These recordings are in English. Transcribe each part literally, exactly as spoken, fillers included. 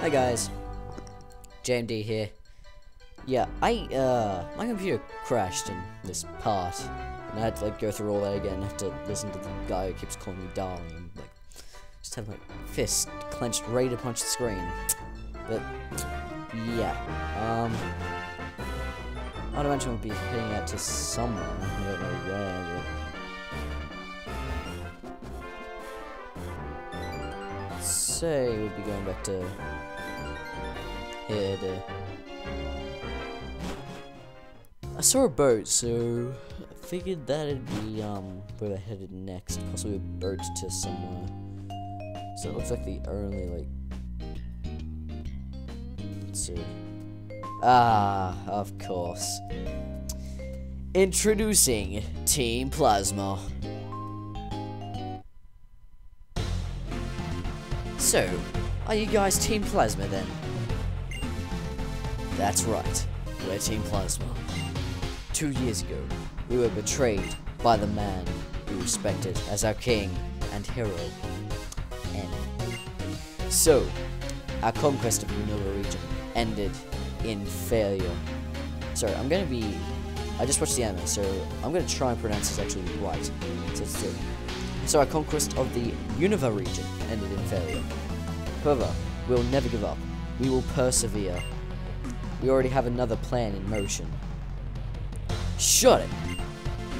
Hi guys, JayEmDee here. Yeah, I, uh, my computer crashed in this part, and I had to, like, go through all that again. I have to listen to the guy who keeps calling me darling, and, like, just have my fist clenched ready to punch the screen. But, yeah, um, I'd imagine we'll be heading out to somewhere, I don't know where, but... I'd say we'd be going back to... here to... I saw a boat, so I figured that'd be um where we're headed next, possibly a boat to somewhere. So it looks like the only like let's see. Ah, of course. Introducing Team Plasma. So, are you guys Team Plasma then? That's right, we're Team Plasma. Two years ago, we were betrayed by the man we respected as our king and hero. And so, our conquest of the Unova region ended in failure. Sorry, I'm gonna be... I just watched the anime, so I'm gonna try and pronounce this actually right. So, it's good. So our conquest of the Unova region ended in failure. However, we'll never give up. We will persevere. We already have another plan in motion. Shut it!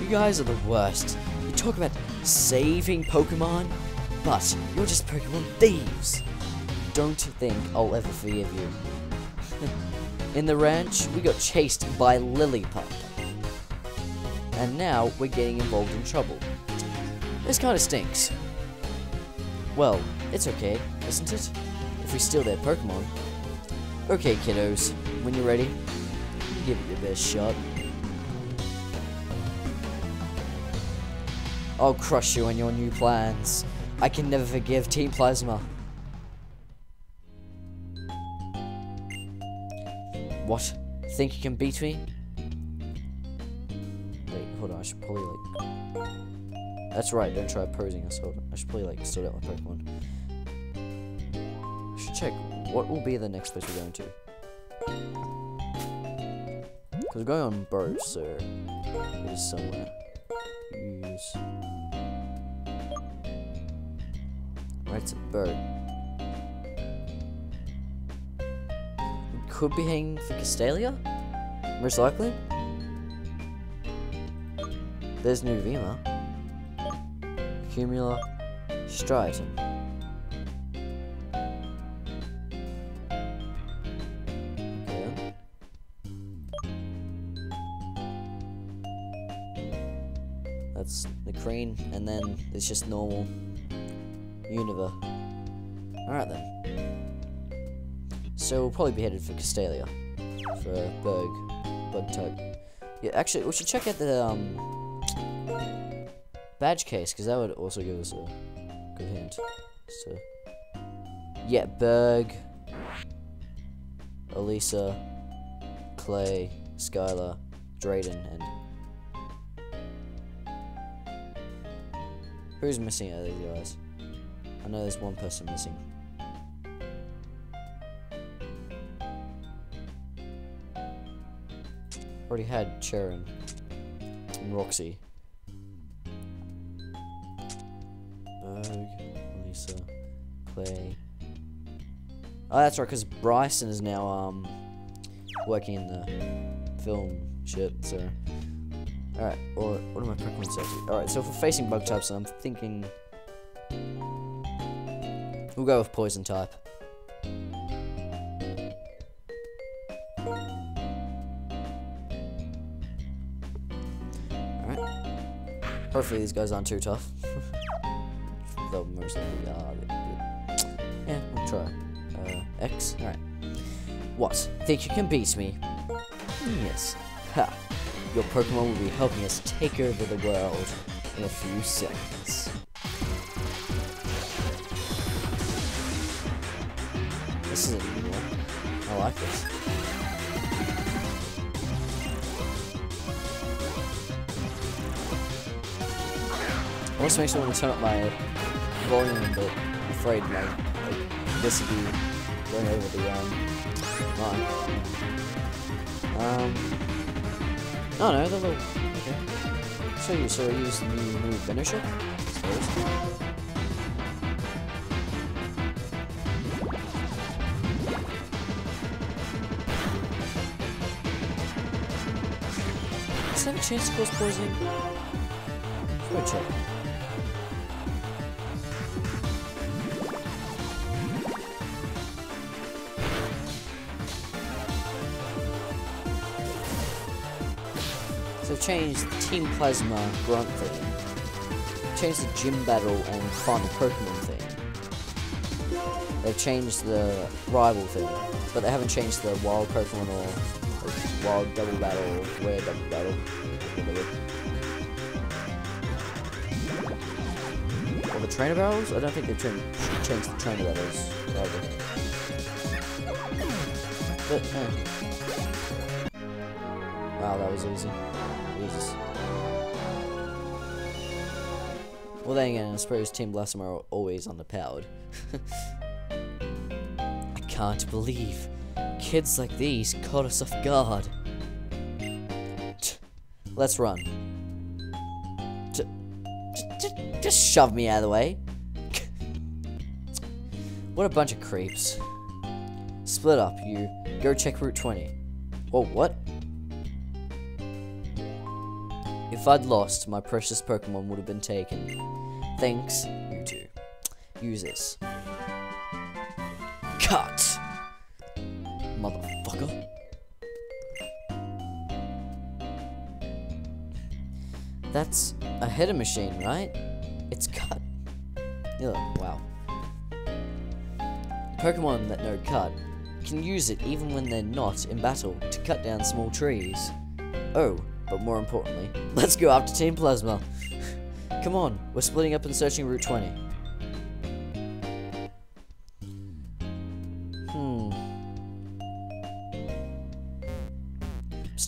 You guys are the worst. You talk about saving Pokemon, but you're just Pokemon thieves. Don't think I'll ever forgive you. In the ranch, we got chased by Lillipup. And now we're getting involved in trouble. This kinda stinks. Well, it's okay, isn't it? If we steal their Pokemon. Okay, kiddos, when you're ready, you give it your best shot. I'll crush you and your new plans. I can never forgive Team Plasma. What? Think you can beat me? Wait, hold on, I should probably like... That's right, don't try opposing us, hold on. I should probably like sort out my Pokemon. I should check what will be the next place we're going to. Because we're going on boat, so... it is somewhere. Use... Right, it's a boat. We could be heading for Castelia? Most likely. There's new Vima. Cumula Striatum. Okay. That's the green, and then it's just normal. Unova. Alright then. So we'll probably be headed for Castelia. For Berg. Bug type. Yeah, actually, we should check out the, um... badge case, because that would also give us a good hint. So... yeah, Berg. Elisa. Clay. Skylar. Drayden, and... who's missing out of these guys? I know there's one person missing. Already had Cheren and Roxy. Berg, Elisa, Clay. Oh, that's right, because Bryson is now um working in the film shit. So, all right, or what am I Pokemon? All right, so if we're facing bug types, I'm thinking. We'll go with poison type. Alright. Hopefully these guys aren't too tough. They'll most likely are. Yeah, we'll try. Uh, X. Alright. What? Think you can beat me? Yes. Ha! Your Pokemon will be helping us take over the world in a few seconds. This isn't even one. I like this. I want to make sure I turn up my volume, but I'm afraid my, like, this would be Go ahead with the, um, line. Um, oh no, the little, okay. So you, so I use the new, new Venoshock, I suppose. Does that have a chance to cause poison? Go check. So change the Team Plasma grunt thing. Change the gym battle and final Pokemon thing. They've changed the rival thing, but they haven't changed the wild Pokemon or wild double battle, rare double battle, or the trainer battles? I don't think they've changed the trainer battles either. But, oh. Wow, that was easy. Jesus. Well, then again, I suppose Team Plasma are always underpowered. I can't believe. Kids like these caught us off guard. Tch, let's run. Tch, tch, just shove me out of the way. What a bunch of creeps. Split up, you. Go check Route twenty. Whoa, what? If I'd lost, my precious Pokemon would have been taken. Thanks, you two. Use this. Cut! Motherfucker. That's a header machine, right? It's cut. Ugh, wow. Pokemon that know cut can use it even when they're not in battle to cut down small trees. Oh, but more importantly, let's go after Team Plasma. Come on, we're splitting up and searching Route twenty.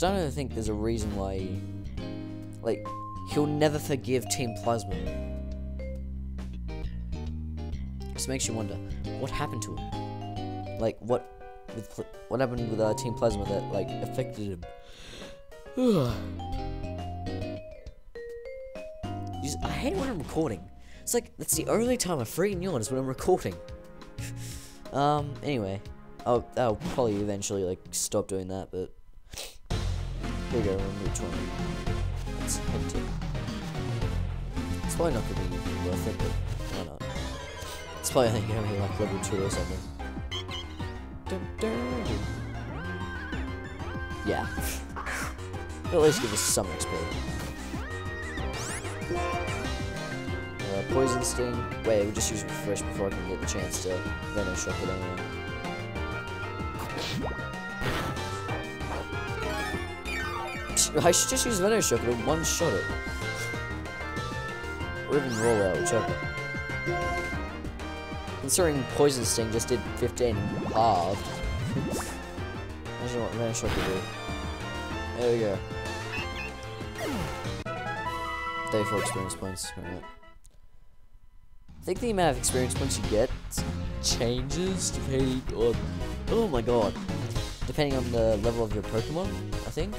I don't think there's a reason why he, like, he'll never forgive Team Plasma. Just makes you wonder, what happened to him? Like, what with, what happened with uh, Team Plasma that, like, affected him? Just, I hate when I'm recording. It's like, that's the only time I freaking yawn is when I'm recording. um, anyway. I'll, I'll probably eventually, like, stop doing that, but here we go, Route twenty. Let's head to. It's probably not going to be worth it, but why not? It's probably only going to be like level two or something. Dun, dun, dun. Yeah. It'll at least give us some X P. Uh, Poison Sting. Wait, we'll just use Refresh before I can get the chance to Venoshock it anyway. I should just use Venoshock and one shot it. Or even roll out, whichever. Considering Poison Sting just did fifteen and halved. Imagine what Venoshock would do. There we go. thirty-four experience points. Right. I think the amount of experience points you get changes depending on. Oh my god. Depending on the level of your Pokemon, I think.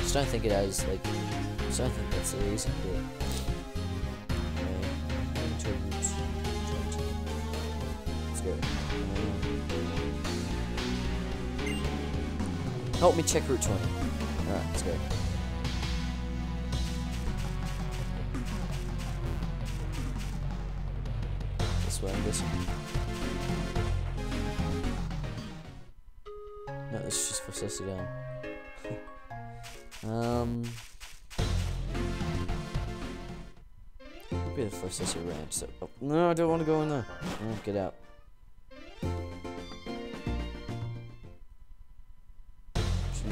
I just don't think it has, like, I just don't think that's the reason for it. Let's go. Help me check Route twenty. Alright, let's go. This way, this way. No, it's just for Sussy down. Um, would be the first S S ranch. So, oh, no, I don't want to go in there. Oh, get out. Jeez.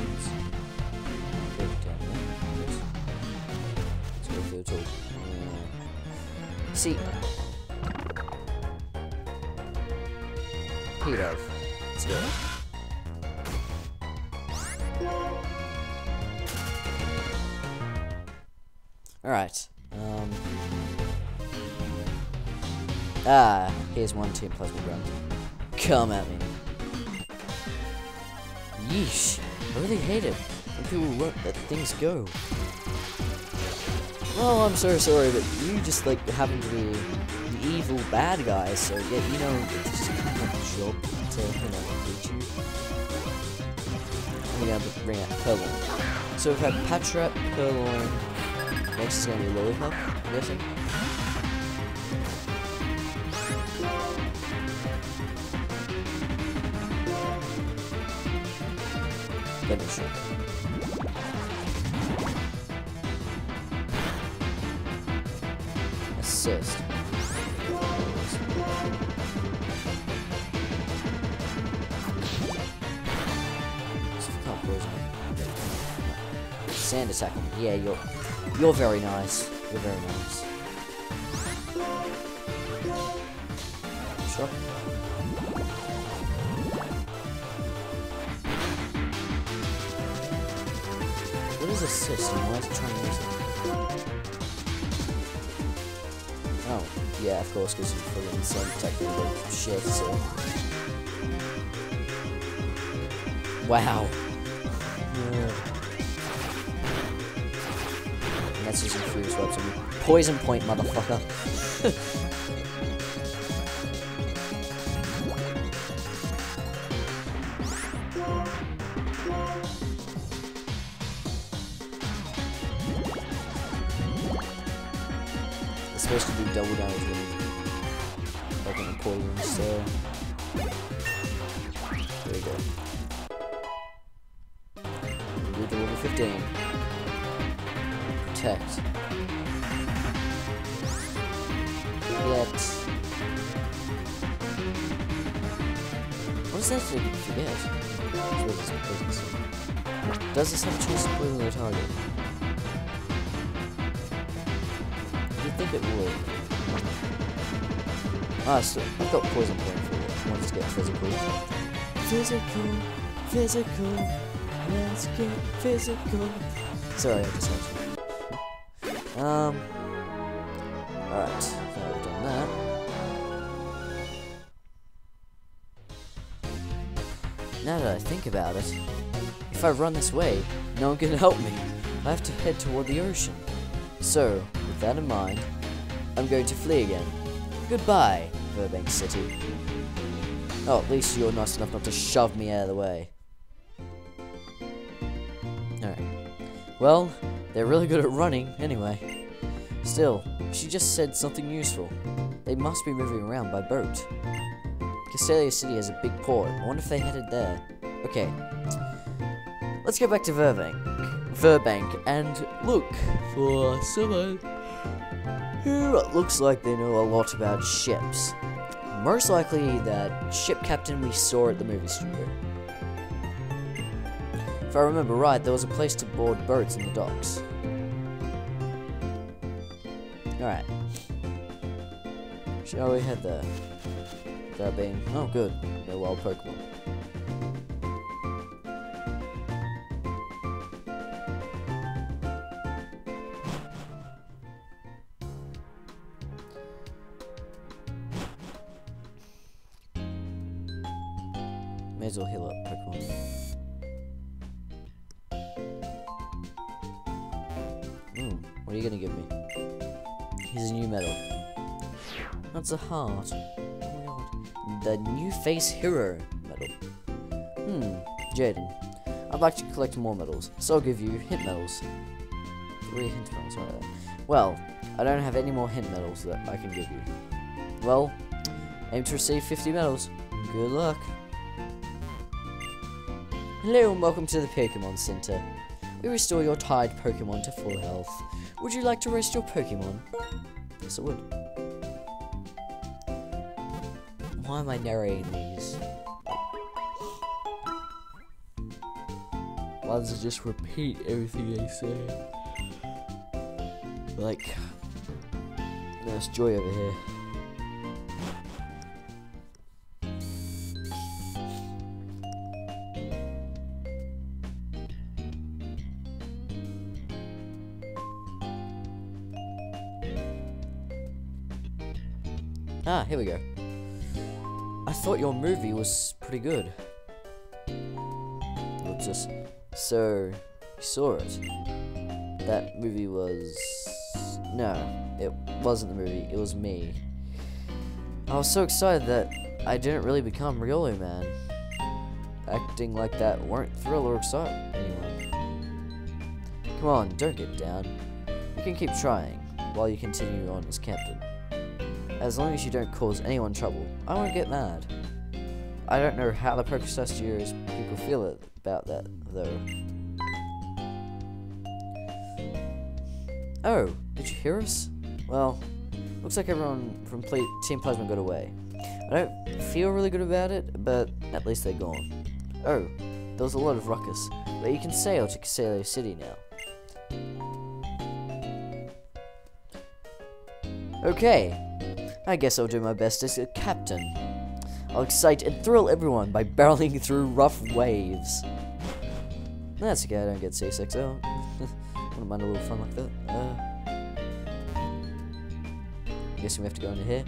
Let's go through the tool. Yeah. See, Pidove. Let's go. Alright, um... Ah, here's one Team Plasma round. come at me. Yeesh. I really hate it when people won't let things go. Well, I'm so sorry, but you just like happen to be the evil bad guy, so yeah, you know, it's just kind of a job to, you know, beat you. And we're going to have to bring out Purrloin. So we've had Patrat, Purrloin, next is going to be Lillipup, I'm guessing. Venoshock. Assist. Sand attack. Yeah, you're you're very nice. You're very nice. Sure. Assist and why is it trying to use it? Oh, yeah, of course, because you fucking send technical shit, so. Wow. Yeah. And that's using freeze webs on me. Poison point, motherfucker. Supposed to do double damage with fucking poison, so there we go. We'll do level fifteen. Protect. Yet what does that do? Forget. Does this have a chance to poison the target? I think it would. Ah, so I've got poison point for it. Let's get physical. Physical, physical, let's get physical. Sorry, I just had to. Um. Alright, now we've done that. Now that I think about it, if I run this way, no one can help me. I have to head toward the ocean. So, with that in mind, I'm going to flee again. Goodbye, Virbank City. Oh, at least you're nice enough not to shove me out of the way. Alright. Well, they're really good at running, anyway. Still, she just said something useful. They must be moving around by boat. Castelia City has a big port. I wonder if they headed there. Okay. Let's go back to Virbank. Virbank and look for someone who looks like they know a lot about ships. Most likely that ship captain we saw at the movie studio. If I remember right, there was a place to board boats in the docks. Alright. Shall we head there? That being, oh good, no wild Pokemon. May as well heal up Pokemon. Hmm, what are you gonna give me? Here's a new medal. That's a heart. Oh my god. The New Face Hero medal. Hmm, Drayden. I'd like to collect more medals, so I'll give you hint medals. Three hint medals, right there. Well, I don't have any more hint medals that I can give you. Well, aim to receive fifty medals. Good luck. Hello and welcome to the Pokemon Center. We restore your tired Pokemon to full health. Would you like to rest your Pokemon? Yes, I would. Why am I narrating these? Why does it just repeat everything they say? Like, there's joy over here. Ah, here we go. I thought your movie was pretty good. Well, just so you saw it. That movie was... No, it wasn't the movie, it was me. I was so excited that I didn't really become Riolu Man. Acting like that weren't thrilled or excited anyone. Come on, don't get down. You can keep trying while you continue on as captain. As long as you don't cause anyone trouble, I won't get mad. I don't know how the Pokestar Studios people feel it about that, though. Oh, did you hear us? Well, looks like everyone from Team Plasma got away. I don't feel really good about it, but at least they're gone. Oh, there was a lot of ruckus, but you can sail to Castelia City now. Okay, I guess I'll do my best as a captain. I'll excite and thrill everyone by barreling through rough waves. That's okay, I don't get seasick, so I wouldn't mind a little fun like that. Uh, guess we have to go under here.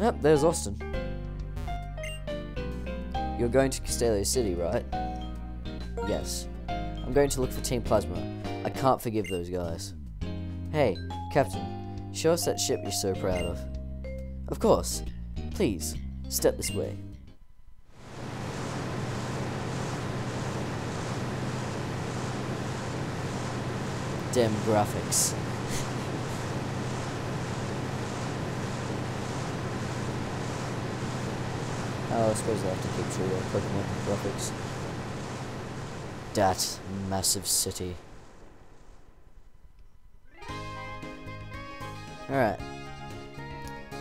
Yep, oh, there's Austin. You're going to Castelia City, right? Yes. I'm going to look for Team Plasma. I can't forgive those guys. Hey, Captain, show us that ship you're so proud of. Of course. Please, step this way. Damn graphics. Oh, I suppose I have to keep through the Pokemon graphics. That massive city. Alright.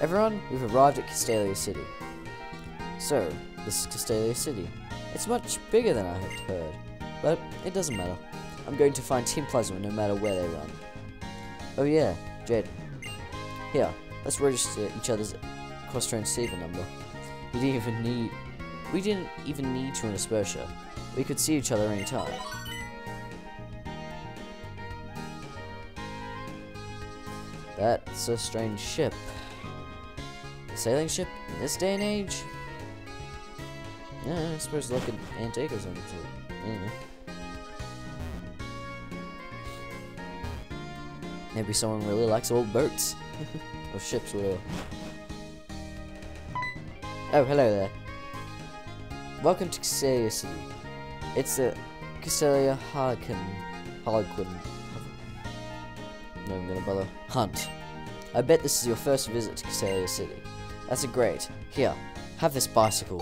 Everyone, we've arrived at Castelia City. So, this is Castelia City. It's much bigger than I had heard, but it doesn't matter. I'm going to find Team Plasma no matter where they run. Oh yeah, Drayden. Here, let's register each other's cross-train receiver number. We didn't even need we didn't even need to in Aspersia. We could see each other any time. That's a strange ship. A sailing ship in this day and age? Yeah, I suppose like an antique or something too. Yeah. Maybe someone really likes old boats. Or ships, whatever. Oh, hello there. Welcome to Castelia City. It's the Castelia Harlequin. Harlequin. No, I'm gonna bother. Hunt. I bet this is your first visit to Castelia City. That's a great. Here, have this bicycle.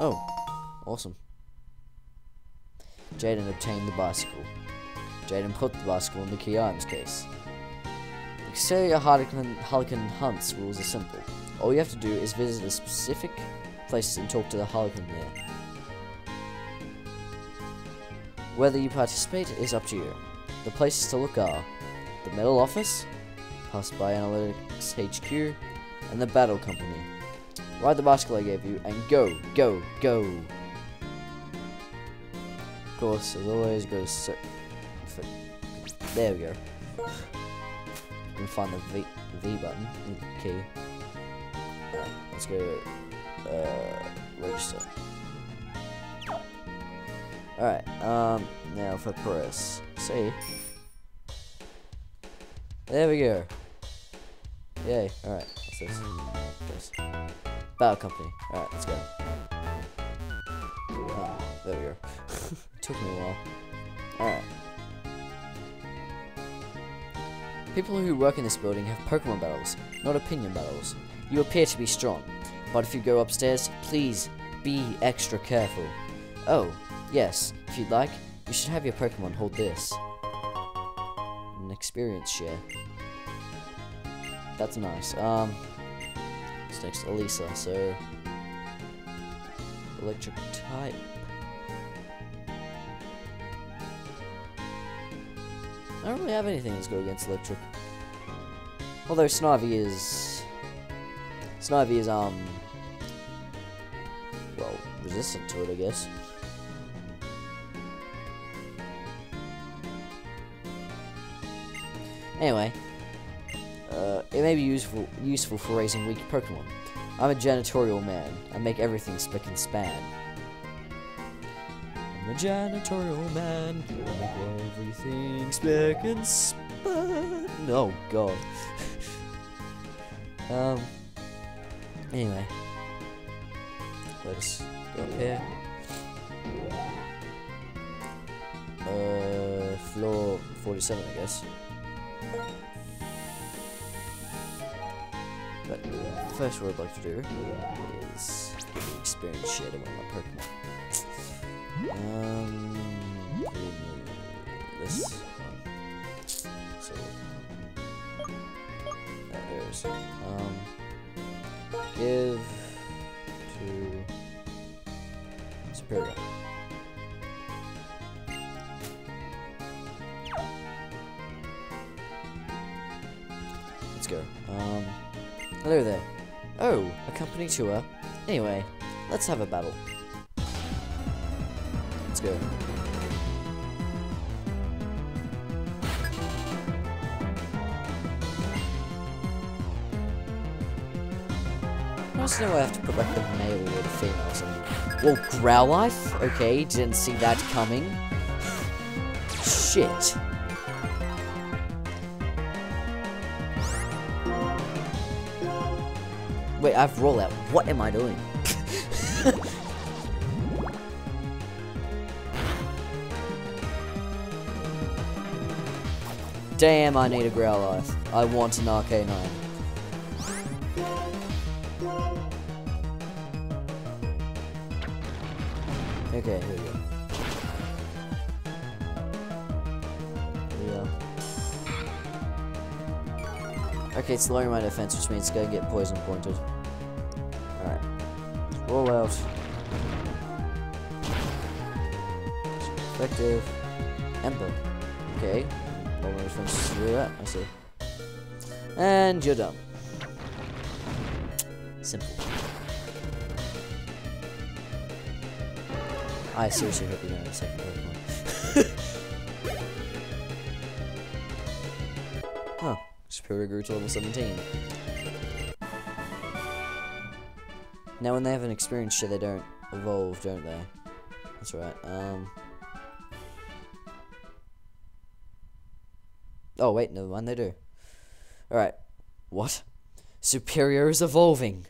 Oh, awesome. Drayden obtained the bicycle. Drayden put the bicycle in the key items case. The Castelia Harlequin, Harlequin Hunt's rules are simple. All you have to do is visit a specific place and talk to the Harlequin there. Whether you participate is up to you. The places to look are the Metal Office, pass by Analytics H Q, and the Battle Company. Ride the bicycle I gave you and go, go, go! Of course, as always, go to... There we go. And find the V, v button, key. Let's go uh, register. Alright, um, now if I press C. There we go. Yay, alright, what's this? What's this? Battle Company. Alright, let's go. Ah, there we go. Took me a while. Alright. People who work in this building have Pokemon battles, not opinion battles. You appear to be strong, but if you go upstairs, please be extra careful. Oh, yes, if you'd like, you should have your Pokemon hold this. An experience share. That's nice. Um, it's next Elisa, so... Electric type. I don't really have anything that's good against electric. Although Snivy is... Snivy is, um, well, resistant to it, I guess. Anyway, uh, it may be useful useful for raising weak Pokemon. I'm a janitorial man. I make everything spick and span. I'm a janitorial man. I make everything spick and span. Oh, God. um. Anyway. Let us go up here. Uh, floor forty-seven, I guess. But the first what I'd like to do is experience share to one of my Pokemon. Um, this one. So, there it is. Um, give to Superior. Let's go. Um. Hello there. Oh, a company tour. Anyway, let's have a battle. Let's go. I also know I have to put like the male or the female or something. Well, Growlithe? Okay, didn't see that coming. Shit. Wait, I have rollout. What am I doing? Damn, I need a Growlithe. I want an Arcanine. Okay, here we go. Okay, it's lowering my defense, which means it's going to get poison pointed. Alright. Roll out. Effective. Ember. Okay. All my defense to do that. I see. And you're done. Simple. I seriously hope you're going to have a second Pokemon. Superior grew to level seventeen. Now when they have an experience share, they don't evolve, don't they? That's right. Um. Oh wait, never mind, they do. Alright. What? Superior is evolving.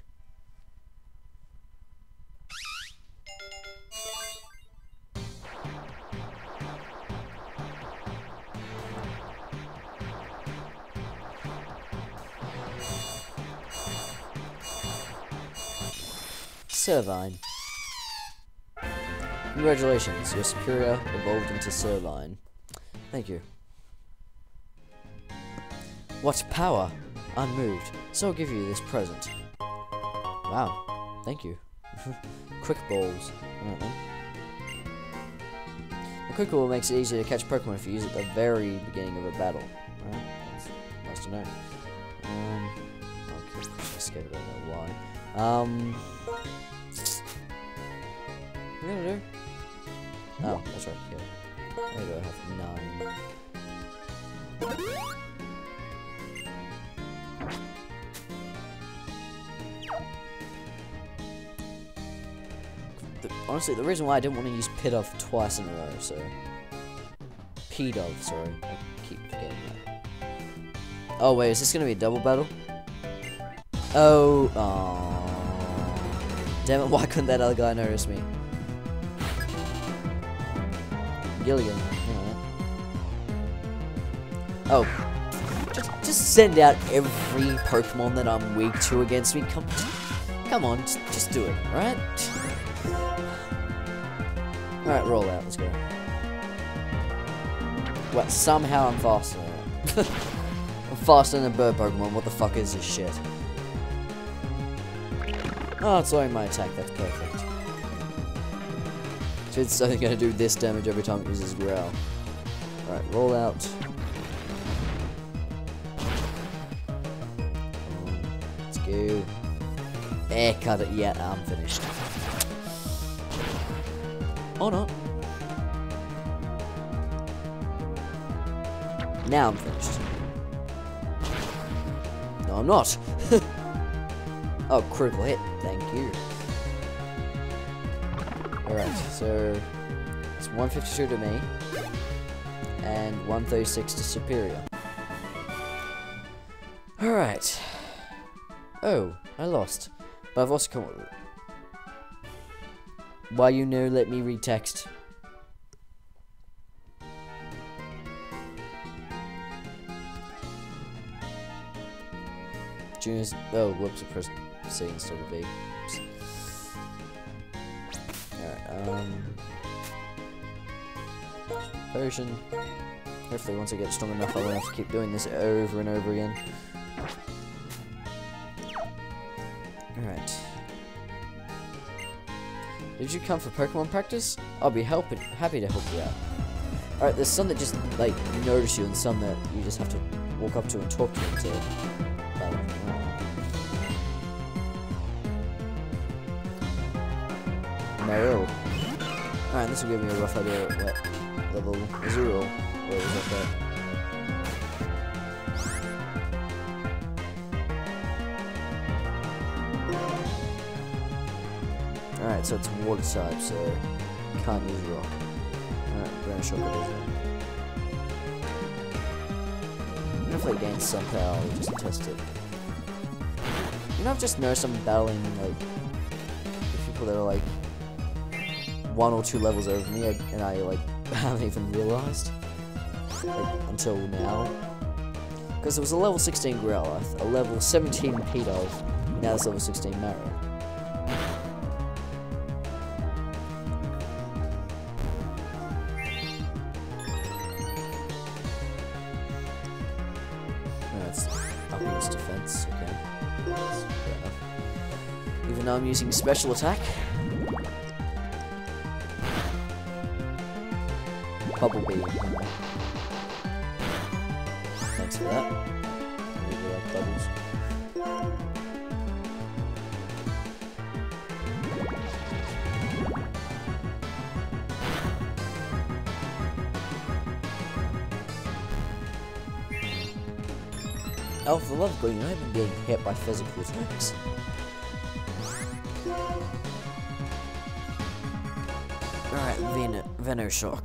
Servine. Congratulations, your superior evolved into Servine. Thank you. What power? Unmoved. So I'll give you this present. Wow. Thank you. Quick balls. Uh-uh. A quick ball makes it easier to catch Pokemon if you use it at the very beginning of a battle. Right? That's nice to know. Um, okay, I scared about that. Why? Um, what are we gonna do? Oh, that's right, yeah. There we go, I have nine. The, honestly, the reason why I didn't want to use Pidove twice in a row, so... Pidove, sorry. I keep forgetting that. Oh wait, is this gonna be a double battle? Oh, aww. Damn it, why couldn't that other guy notice me? Gilligan, alright. Oh. Just, just send out every Pokemon that I'm weak to against me. Come, come on, just, just do it, alright? Alright, roll out, let's go. Well, somehow I'm faster than that. I'm faster than a bird Pokemon, what the fuck is this shit? Oh, it's lowering my attack, that's perfect. So it's only going to do this damage every time it uses Growl. Alright, roll out. Let's go. Eh, cut it. Yeah, I'm finished. Or not. Now I'm finished. No, I'm not. Oh, critical hit. Thank you. Alright, so it's one fifty-two to me and one thirty-six to Superior. Alright. Oh, I lost. But I've also come up with it. While you know, let me read text. Junior's. Oh, whoops, I pressed C instead of B. Alright, um. Potion. Hopefully, once I get strong enough, I won't have to keep doing this over and over again. Alright. Did you come for Pokemon practice? I'll be helping, happy to help you out. Alright, there's some that just, like, notice you and some that you just have to walk up to and talk to them to. Um, no. Alright, this will give me a rough idea of what level zero what was up there. Alright, so it's water type, so can't use rock. Alright, Venoshock it is. Hopefully gain some power, I'll just test it. You know, I've just noticed I'm battling, like, with people that are, like, one or two levels over me, and I, like, haven't even realized. Like, until now. Because there was a level sixteen Growlithe, a level seventeen Pidove, now there's level sixteen Marrow. Now I'm using special attack. Bubble beam. Thanks for that. I really like bubbles. Oh, for the love of God, you know, I haven't been hit by physical attacks. Alright, Ven Venoshock.